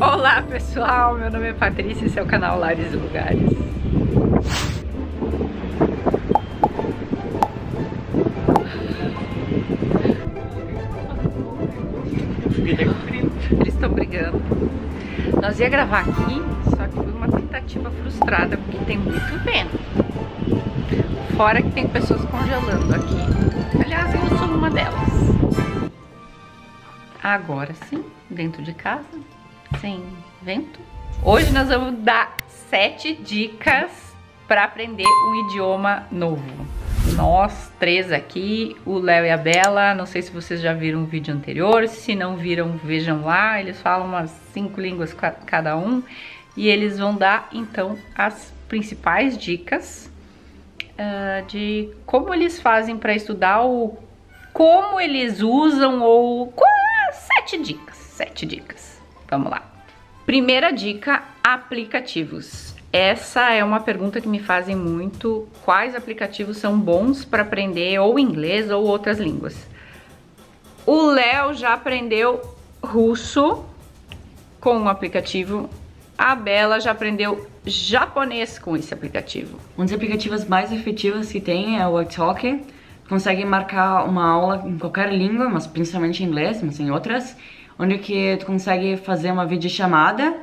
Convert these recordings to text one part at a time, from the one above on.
Olá pessoal, meu nome é Patrícia e esse é o canal Lares e Lugares. Eles estão brigando. Nós ia gravar aqui, só que foi uma tentativa frustrada porque tem muito vento. Fora que tem pessoas congelando aqui. Aliás, eu sou uma delas. Agora sim, dentro de casa, sem vento. Hoje nós vamos dar 7 dicas para aprender um idioma novo. Nós três aqui, o Léo e a Bela. Não sei se vocês já viram o vídeo anterior. Se não viram, vejam lá. Eles falam umas 5 línguas cada um. E eles vão dar, então, as principais dicas de como eles fazem para estudar ou como eles usam ou... 7 dicas, 7 dicas. Vamos lá. Primeira dica, aplicativos. Essa é uma pergunta que me fazem muito. Quais aplicativos são bons para aprender ou inglês ou outras línguas? O Léo já aprendeu russo com um aplicativo. A Bela já aprendeu japonês com esse aplicativo. Um dos aplicativos mais efetivos que tem é o Italki. Consegue marcar uma aula em qualquer língua, mas principalmente em inglês, mas em outras, onde que tu consegue fazer uma videochamada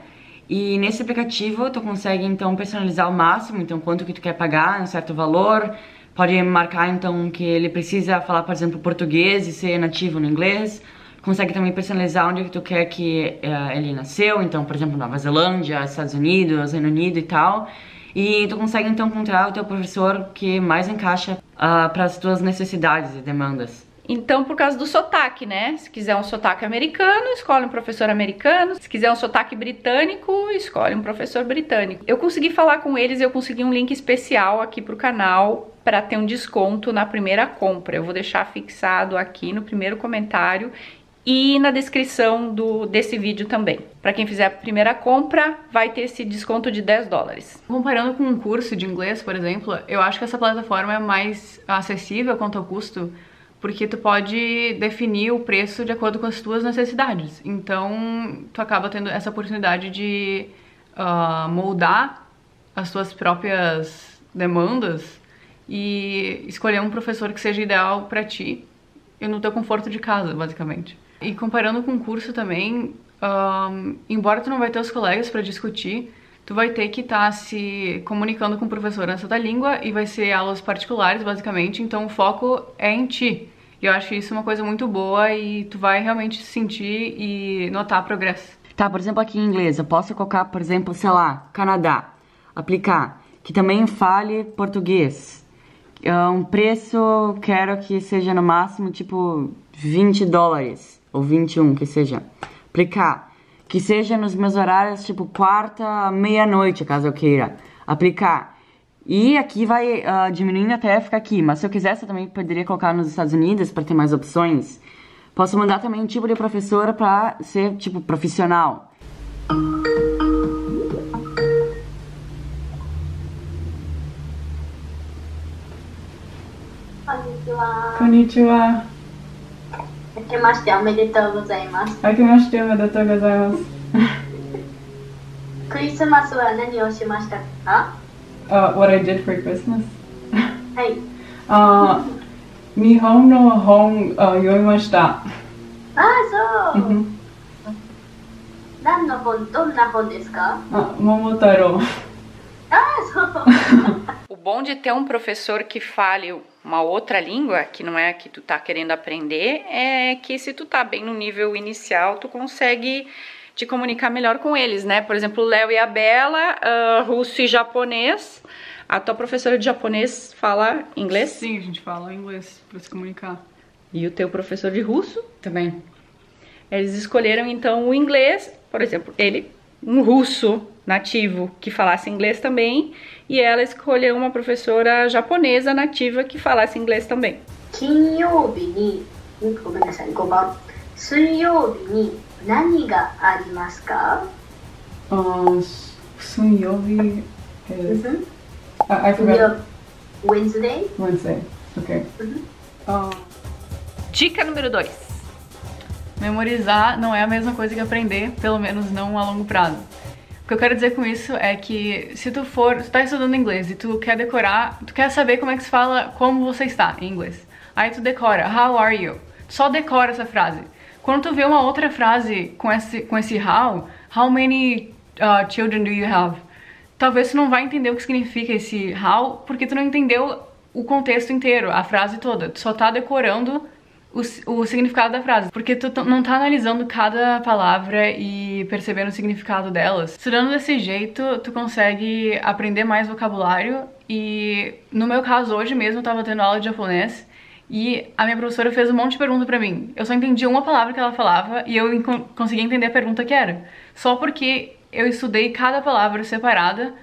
e nesse aplicativo tu consegue então personalizar ao máximo, então quanto que tu quer pagar, um certo valor, pode marcar então que ele precisa falar, por exemplo, português e ser nativo no inglês, consegue também personalizar onde que tu quer que ele nasceu, então por exemplo Nova Zelândia, Estados Unidos, Reino Unido e tal, e tu consegue então encontrar o teu professor que mais encaixa para as tuas necessidades e demandas. Então, por causa do sotaque, né? Se quiser um sotaque americano, escolhe um professor americano. Se quiser um sotaque britânico, escolhe um professor britânico. Eu consegui falar com eles, eu consegui um link especial aqui pro canal para ter um desconto na primeira compra. Eu vou deixar fixado aqui no primeiro comentário e na descrição desse vídeo também. Para quem fizer a primeira compra, vai ter esse desconto de 10 dólares. Comparando com um curso de inglês, por exemplo, eu acho que essa plataforma é mais acessível quanto ao custo, porque tu pode definir o preço de acordo com as tuas necessidades. Então, tu acaba tendo essa oportunidade de moldar as tuas próprias demandas e escolher um professor que seja ideal pra ti e no teu conforto de casa, basicamente. E comparando com o curso também, embora tu não vai ter os colegas pra discutir, tu vai ter que estar se comunicando com o professor nessa tua língua e vai ser aulas particulares, basicamente, então o foco é em ti. E eu acho isso uma coisa muito boa e tu vai realmente sentir e notar progresso. Tá, por exemplo, aqui em inglês, eu posso colocar, por exemplo, sei lá, Canadá, aplicar, que também fale português. Um preço, quero que seja no máximo, tipo, 20 dólares, ou 21, que seja. Aplicar. Que seja nos meus horários, tipo, quarta, meia-noite, caso eu queira. Aplicar. E aqui vai diminuindo até ficar aqui. Mas se eu quisesse, eu também poderia colocar nos Estados Unidos para ter mais opções. Posso mandar também um tipo de professora para ser, tipo, profissional. Konnichiwa. Konnichiwa. Akemashite omedetou gozaimasu. Akemashite omedetou gozaimasu. Christmas wa nani o shimashita ka? What I did for Christmas? Hai. Nihon no hon yoimashita. Ah, so. Nan no hon, donna hon desu ka? Momotaro. Ah, so. O bom de ter um professor que fale uma outra língua, que não é a que tu tá querendo aprender, é que se tu tá bem no nível inicial, tu consegue te comunicar melhor com eles, né? Por exemplo, o Léo e a Bela, russo e japonês. A tua professora de japonês fala inglês? Sim, a gente fala inglês para se comunicar. E o teu professor de russo? Também. Eles escolheram, então, o inglês, por exemplo, ele, um russo nativo que falasse inglês também, e ela escolheu uma professora japonesa nativa que falasse inglês também. I forgot. Wednesday. Okay. Dica número 2. memorizar não é a mesma coisa que aprender, pelo menos não a longo prazo. O que eu quero dizer com isso é que se tu tá estudando inglês e tu quer decorar, tu quer saber como é que se fala como você está em inglês. Aí tu decora, how are you? Só decora essa frase. Quando tu vê uma outra frase com esse how many children do you have? Talvez tu não vai entender o que significa esse how, porque tu não entendeu o contexto inteiro, a frase toda. Tu só tá decorando o significado da frase, porque tu não tá analisando cada palavra e percebendo o significado delas. Estudando desse jeito, tu consegue aprender mais vocabulário e, no meu caso, hoje mesmo eu tava tendo aula de japonês e a minha professora fez um monte de pergunta pra mim. Eu só entendi uma palavra que ela falava e eu consegui entender a pergunta que era, só porque eu estudei cada palavra separada.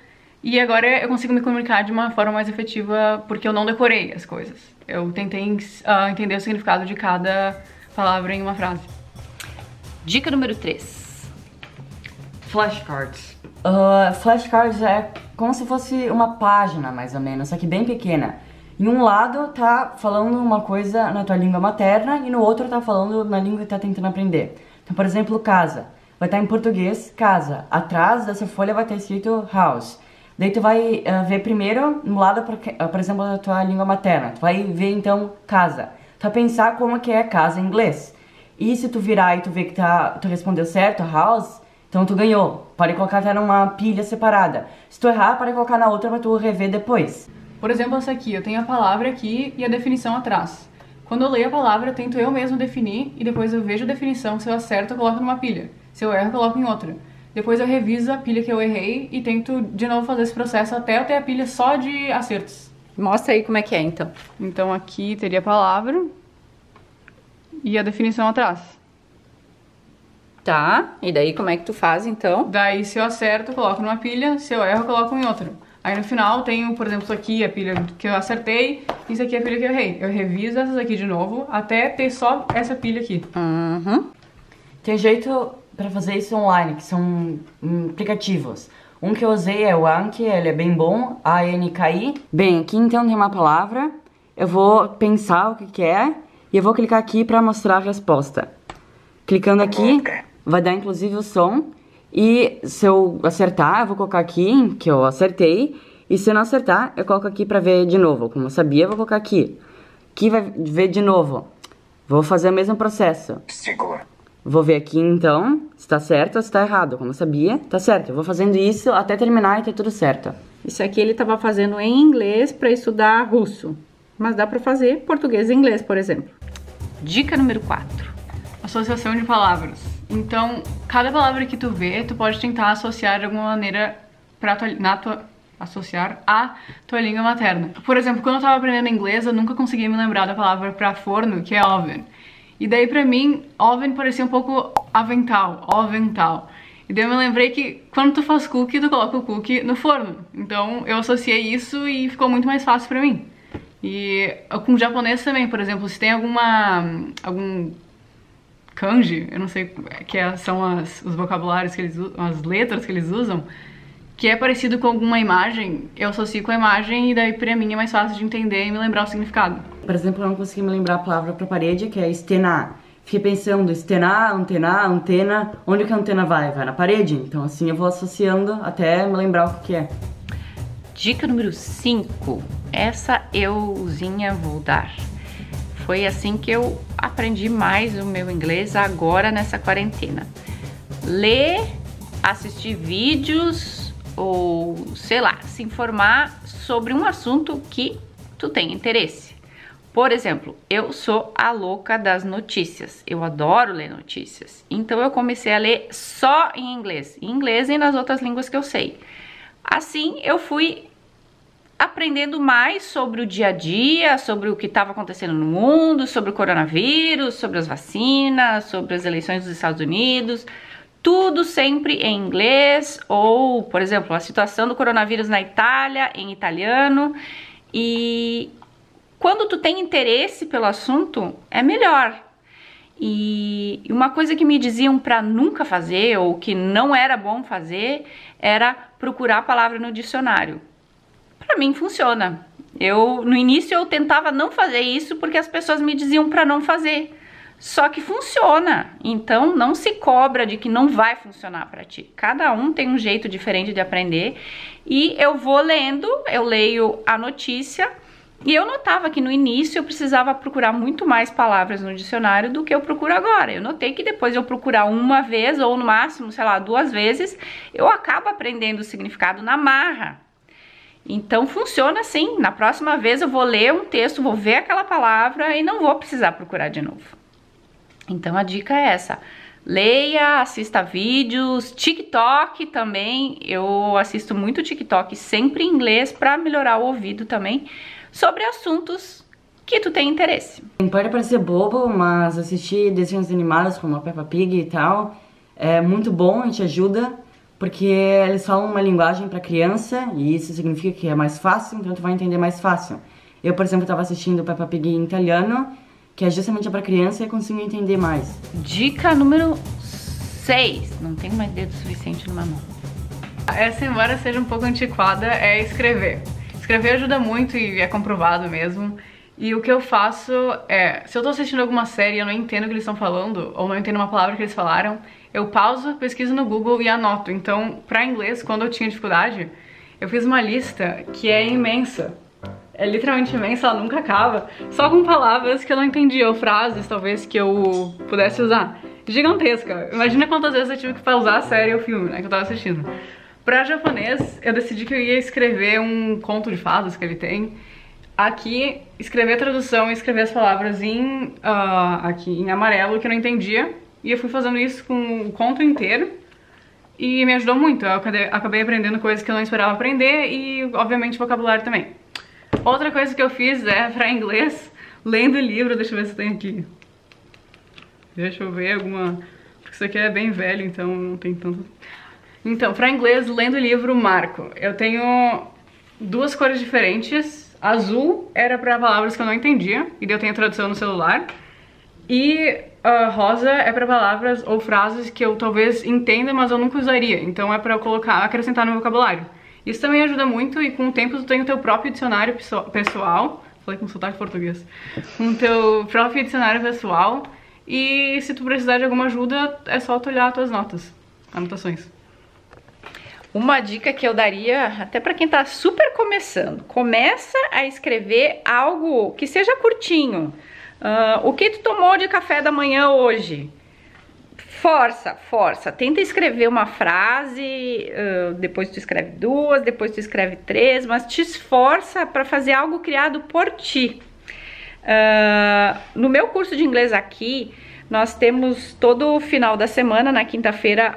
E agora eu consigo me comunicar de uma forma mais efetiva porque eu não decorei as coisas. Eu tentei entender o significado de cada palavra em uma frase. Dica número 3. Flashcards. Flashcards é como se fosse uma página, mais ou menos, só que bem pequena. Em um lado tá falando uma coisa na tua língua materna e no outro tá falando na língua que tá tentando aprender. Então, por exemplo, casa. Vai estar em português, casa. Atrás dessa folha vai ter escrito house. Daí tu vai ver primeiro no lado, por exemplo, da tua língua materna. Tu vai ver então casa. Tu vai pensar como que é casa em inglês. E se tu virar e tu ver que tu respondeu certo, house, então tu ganhou. Pode colocar até numa pilha separada. Se tu errar, pode colocar na outra pra tu rever depois. Por exemplo, essa aqui. Eu tenho a palavra aqui e a definição atrás. Quando eu leio a palavra, eu tento eu mesmo definir e depois eu vejo a definição. Se eu acerto, eu coloco numa pilha. Se eu erro, eu coloco em outra. Depois eu reviso a pilha que eu errei e tento de novo fazer esse processo até eu ter a pilha só de acertos. Mostra aí como é que é, então. Então aqui teria a palavra e a definição atrás. Tá, e daí como é que tu faz, então? Daí se eu acerto, eu coloco numa pilha, se eu erro, eu coloco em outra. Aí no final tenho, por exemplo, isso aqui é a pilha que eu acertei, isso aqui é a pilha que eu errei. Eu reviso essas aqui de novo até ter só essa pilha aqui. Uhum. Tem jeito pra fazer isso online, que são aplicativos. Um que eu usei é o Anki, ele é bem bom, A-N-K-I. Bem, aqui então tem uma palavra, eu vou pensar o que que é, e eu vou clicar aqui pra mostrar a resposta. Clicando aqui, vai dar inclusive o som, e se eu acertar, eu vou colocar aqui, que eu acertei, e se eu não acertar, eu coloco aqui pra ver de novo. Como eu sabia, eu vou colocar aqui. Aqui vai ver de novo. Vou fazer o mesmo processo. Segura. Vou ver aqui, então, se tá certo ou se tá errado. Como eu sabia, tá certo. Eu vou fazendo isso até terminar e ter tudo certo. Isso aqui ele tava fazendo em inglês pra estudar russo. Mas dá pra fazer português e inglês, por exemplo. Dica número 4. Associação de palavras. Então, cada palavra que tu vê, tu pode tentar associar de alguma maneira associar a tua língua materna. Por exemplo, quando eu tava aprendendo inglês, eu nunca conseguia me lembrar da palavra pra forno, que é oven. E daí pra mim, oven parecia um pouco avental, ovental. E daí eu me lembrei que quando tu faz cookie, tu coloca o cookie no forno. Então eu associei isso e ficou muito mais fácil pra mim. E com japonês também, por exemplo, se tem algum kanji, eu não sei que são os vocabulários que eles usam, as letras que eles usam, que é parecido com alguma imagem, eu associo com a imagem e daí pra mim é mais fácil de entender e me lembrar o significado. Por exemplo, eu não consegui me lembrar a palavra pra parede, que é estenar. Fiquei pensando, estenar, antenar, antena, onde que a antena vai? Vai na parede? Então assim eu vou associando até me lembrar o que é. Dica número 5. Essa euzinha vou dar. Foi assim que eu aprendi mais o meu inglês agora nessa quarentena. Ler, assistir vídeos, ou, sei lá, se informar sobre um assunto que tu tem interesse. Por exemplo, eu sou a louca das notícias. Eu adoro ler notícias. Então eu comecei a ler só em inglês e nas outras línguas que eu sei. Assim, eu fui aprendendo mais sobre o dia a dia, sobre o que estava acontecendo no mundo, sobre o coronavírus, sobre as vacinas, sobre as eleições dos Estados Unidos. Tudo sempre em inglês ou, por exemplo, a situação do coronavírus na Itália, em italiano. E quando tu tem interesse pelo assunto, é melhor. E uma coisa que me diziam pra nunca fazer ou que não era bom fazer era procurar a palavra no dicionário. Pra mim funciona. No início eu tentava não fazer isso porque as pessoas me diziam pra não fazer. Só que funciona, então não se cobra de que não vai funcionar para ti. Cada um tem um jeito diferente de aprender e eu vou lendo, eu leio a notícia e eu notava que no início eu precisava procurar muito mais palavras no dicionário do que eu procuro agora. Eu notei que depois de eu procurar uma vez ou no máximo, sei lá, 2 vezes, eu acabo aprendendo o significado na marra. Então funciona assim, na próxima vez eu vou ler um texto, vou ver aquela palavra e não vou precisar procurar de novo. Então a dica é essa, leia, assista vídeos, TikTok também, eu assisto muito TikTok sempre em inglês para melhorar o ouvido também, sobre assuntos que tu tem interesse. Pode parecer bobo, mas assistir desenhos animados como a Peppa Pig e tal, é muito bom, te ajuda, porque eles falam uma linguagem para criança e isso significa que é mais fácil, então tu vai entender mais fácil. Eu, por exemplo, estava assistindo Peppa Pig em italiano, que é justamente para criança e consigo entender mais. Dica número 6. Não tenho mais dedo suficiente numa mão. Essa, embora seja um pouco antiquada, é escrever. Escrever ajuda muito e é comprovado mesmo. E o que eu faço é, se eu tô assistindo alguma série e eu não entendo o que eles estão falando, ou não entendo uma palavra que eles falaram, eu pauso, pesquiso no Google e anoto. Então, para inglês, quando eu tinha dificuldade, eu fiz uma lista que é imensa. É literalmente imensa, ela nunca acaba. Só com palavras que eu não entendia, ou frases, talvez, que eu pudesse usar. Gigantesca. Imagina quantas vezes eu tive que pausar a série ou o filme, né, que eu tava assistindo. Pra japonês, eu decidi que eu ia escrever um conto de fadas que ele tem. Aqui, escrever a tradução e escrever as palavras aqui, em amarelo, que eu não entendia. E eu fui fazendo isso com o conto inteiro. E me ajudou muito. Eu acabei aprendendo coisas que eu não esperava aprender e, obviamente, vocabulário também. Outra coisa que eu fiz é, pra inglês, lendo livro, deixa eu ver se tem aqui. Deixa eu ver alguma... Porque isso aqui é bem velho, então não tem tanto... Então, pra inglês, lendo livro, marco. Eu tenho 2 cores diferentes. Azul era pra palavras que eu não entendia, e daí eu tenho a tradução no celular. E rosa é pra palavras ou frases que eu talvez entenda, mas eu nunca usaria. Então é pra eu colocar, acrescentar no meu vocabulário. Isso também ajuda muito e com o tempo tu tem o teu próprio dicionário pessoal. Falei com sotaque português. Com o teu próprio dicionário pessoal. E se tu precisar de alguma ajuda, é só tu olhar as tuas notas, anotações. Uma dica que eu daria, até pra quem tá super começando. Começa a escrever algo que seja curtinho. O que tu tomou de café da manhã hoje? Força, tenta escrever uma frase, depois tu escreve 2, depois tu escreve 3, mas te esforça para fazer algo criado por ti. No meu curso de inglês aqui, nós temos todo final da semana, na quinta-feira,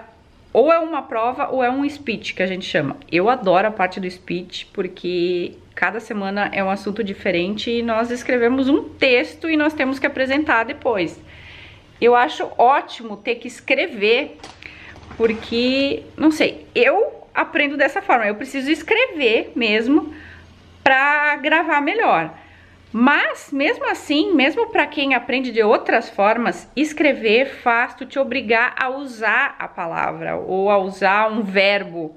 ou é uma prova ou é um speech, que a gente chama. Eu adoro a parte do speech, porque cada semana é um assunto diferente e nós escrevemos um texto e nós temos que apresentar depois. Eu acho ótimo ter que escrever, porque, não sei, eu aprendo dessa forma. Eu preciso escrever mesmo para gravar melhor. Mas, mesmo assim, mesmo para quem aprende de outras formas, escrever faz tu te obrigar a usar a palavra ou a usar um verbo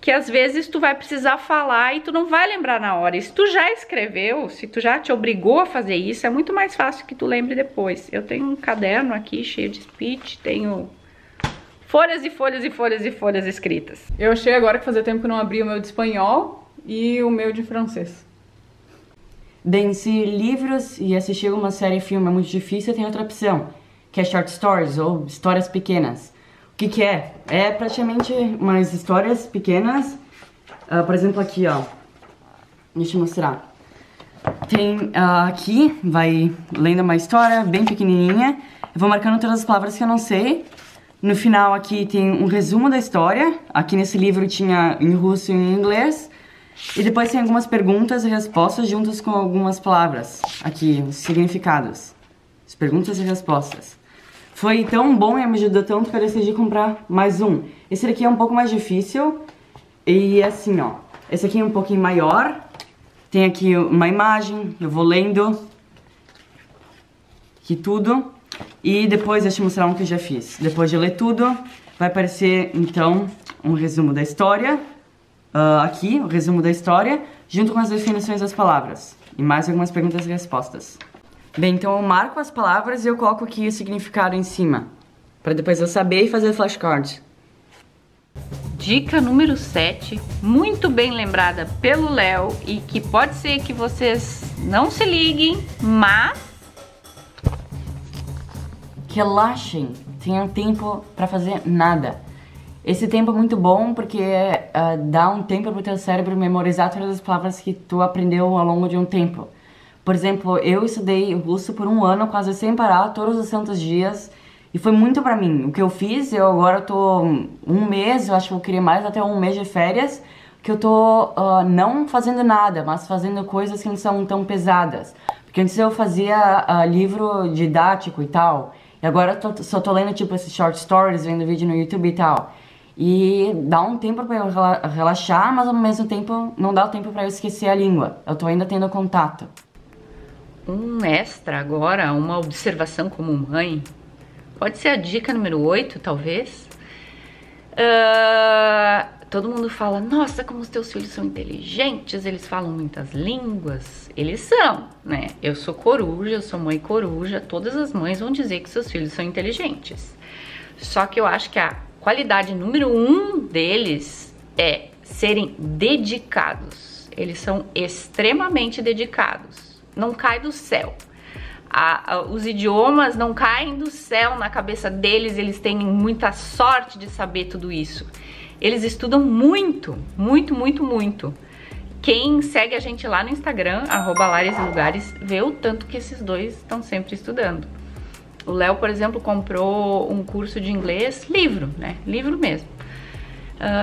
que às vezes tu vai precisar falar e tu não vai lembrar na hora. E se tu já escreveu, se tu já te obrigou a fazer isso, é muito mais fácil que tu lembre depois. Eu tenho um caderno aqui cheio de speech, tenho folhas e folhas e folhas e folhas escritas. Eu achei agora que fazia tempo que não abri o meu de espanhol e o meu de francês. Bem, se livros e assistir uma série e filme é muito difícil, tem outra opção, que é short stories ou histórias pequenas. O que que é? É praticamente umas histórias pequenas, por exemplo aqui, ó, deixa eu mostrar. Tem aqui, vai lendo uma história bem pequenininha, eu vou marcando todas as palavras que eu não sei. No final aqui tem um resumo da história, aqui nesse livro tinha em russo e em inglês. E depois tem algumas perguntas e respostas juntas com algumas palavras, aqui, os significados, as perguntas e respostas. Foi tão bom e me ajudou tanto que eu decidi comprar mais um. Esse daqui é um pouco mais difícil e assim, ó. Esse aqui é um pouquinho maior. Tem aqui uma imagem, eu vou lendo aqui tudo. E depois, deixa eu mostrar um que eu já fiz. Depois de eu ler tudo, vai aparecer, então, um resumo da história. Aqui, o resumo da história, junto com as definições das palavras. E mais algumas perguntas e respostas. Bem, então eu marco as palavras e eu coloco aqui o significado em cima, pra depois eu saber e fazer flashcards. Dica número 7, muito bem lembrada pelo Léo e que pode ser que vocês não se liguem, mas... relaxem, tenham tempo pra fazer nada. Esse tempo é muito bom porque dá um tempo pro teu cérebro memorizar todas as palavras que tu aprendeu ao longo de um tempo. Por exemplo, eu estudei russo por um ano quase sem parar, todos os santos dias, e foi muito pra mim. O que eu fiz, eu agora tô um mês, eu acho que eu queria mais até um mês de férias, que eu tô não fazendo nada, mas fazendo coisas que não são tão pesadas. Porque antes eu fazia livro didático e tal, e agora eu só tô lendo tipo esses short stories, vendo vídeo no YouTube e tal. E dá um tempo pra eu relaxar, mas ao mesmo tempo não dá o tempo pra eu esquecer a língua. Eu tô ainda tendo contato. Um extra agora, uma observação como mãe. Pode ser a dica número 8, talvez. Todo mundo fala, nossa, como os teus filhos são inteligentes, eles falam muitas línguas. Eles são, né? Eu sou coruja, eu sou mãe coruja, todas as mães vão dizer que seus filhos são inteligentes. Só que eu acho que a qualidade número 1 deles é serem dedicados. Eles são extremamente dedicados. Não cai do céu. Os idiomas não caem do céu na cabeça deles, eles têm muita sorte de saber tudo isso. Eles estudam muito, muito, muito, muito. Quem segue a gente lá no Instagram, @Lares e Lugares, vê o tanto que esses dois estão sempre estudando. O Léo, por exemplo, comprou um curso de inglês, livro, né? Livro mesmo.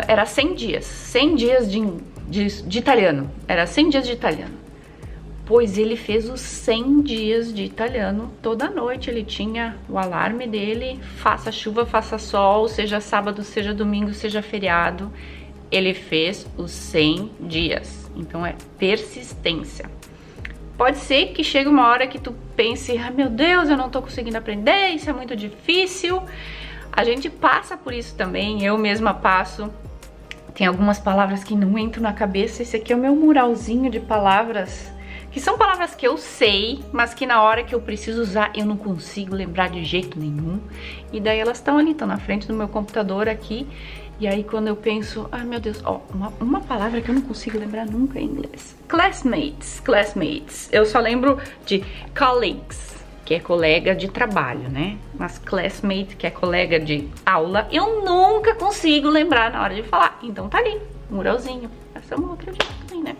Era 100 dias. 100 dias de italiano. Era 100 dias de italiano. Pois ele fez os 100 dias de italiano. Toda noite ele tinha o alarme dele, faça chuva, faça sol, seja sábado, seja domingo, seja feriado. Ele fez os 100 dias. Então é persistência. Pode ser que chegue uma hora que tu pense, ah, meu Deus, eu não tô conseguindo aprender, isso é muito difícil. A gente passa por isso também, eu mesma passo. Tem algumas palavras que não entram na cabeça, esse aqui é o meu muralzinho de palavras, que são palavras que eu sei, mas que na hora que eu preciso usar eu não consigo lembrar de jeito nenhum. E daí elas estão ali, estão na frente do meu computador aqui, e aí quando eu penso, ai meu Deus, ó, uma palavra que eu não consigo lembrar nunca em inglês. Classmates, classmates. Eu só lembro de colleagues, que é colega de trabalho, né? Mas classmate, que é colega de aula, eu nunca consigo lembrar na hora de falar. Então tá ali, muralzinho. Essa é uma outra dica também, né?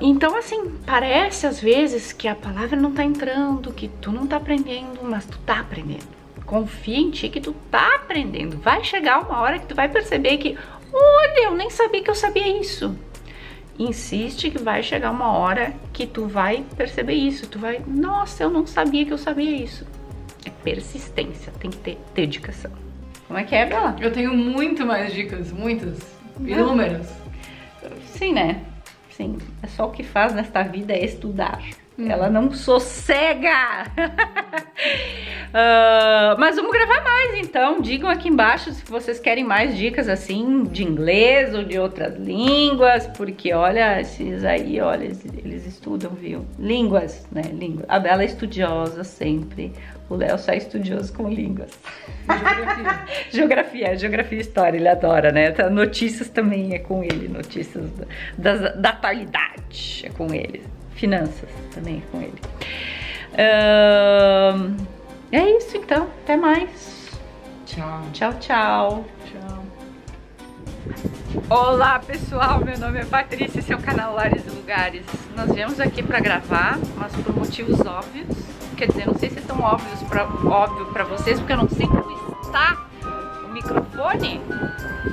Então assim, parece às vezes que a palavra não tá entrando, que tu não tá aprendendo, mas tu tá aprendendo. Confia em ti que tu tá aprendendo. Vai chegar uma hora que tu vai perceber que, olha, eu nem sabia que eu sabia isso. Insiste que vai chegar uma hora que tu vai perceber isso. Tu vai, nossa, eu não sabia que eu sabia isso. É persistência, tem que ter dedicação. Como é que é, Bela? Eu tenho muito mais dicas, muitas, inúmeras. Sim, né? Sim, é só o que faz nesta vida é estudar. Ela não sossega! Mas vamos gravar mais, então. Digam aqui embaixo se vocês querem mais dicas, assim, de inglês ou de outras línguas. Porque, olha, esses aí, olha, eles estudam, viu? Línguas, né? Língua. A Bela é estudiosa sempre. O Léo só é estudioso com línguas. Geografia. geografia e história, ele adora, né? Notícias também é com ele. Notícias da atualidade é com ele. Finanças também com ele. É isso então, até mais. Tchau. Tchau, tchau. Tchau. Olá pessoal, meu nome é Patrícia, esse é o canal Lares e Lugares. Nós viemos aqui para gravar, mas por motivos óbvios. Quer dizer, não sei se é tão óbvio para vocês, porque eu não sei como está o microfone.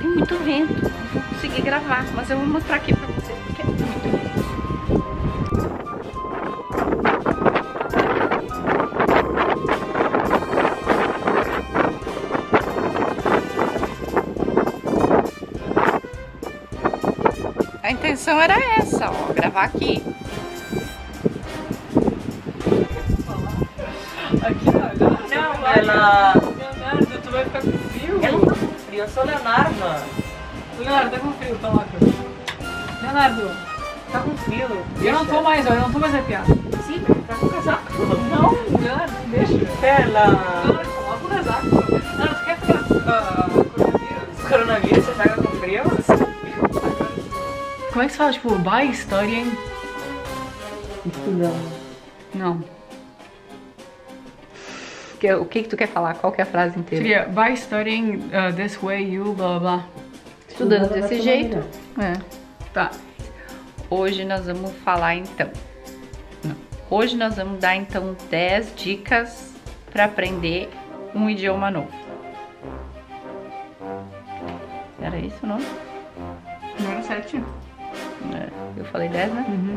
Tem muito vento, não vou conseguir gravar, mas eu vou mostrar aqui para vocês porque é muito vento. A intenção era essa, ó, gravar aqui. Aqui não, não, ela... Leonardo, tu vai ficar com frio? Ela tá com frio, eu sou Leonardo. Leonardo, tá com frio, coloca. Leonardo, tá com frio. Eu não tô mais, ó, eu não tô mais arrepiado. Sim. Tá com o casaco. Não, não, deixa. Ela. Não, coloca o casaco. Não, você quer pegar coronavírus? Você pega com frio? Como é que se fala? Tipo, by história, hein? Estudando. Não. O que tu quer falar? Qual que é a frase inteira? Seria, by studying this way you blá blá. Estudando desse jeito. É. Tá. Hoje nós vamos falar então. Não. Hoje nós vamos dar então 10 dicas para aprender um idioma novo. Era isso o nome? Número 7. Eu falei 10, né? Uhum.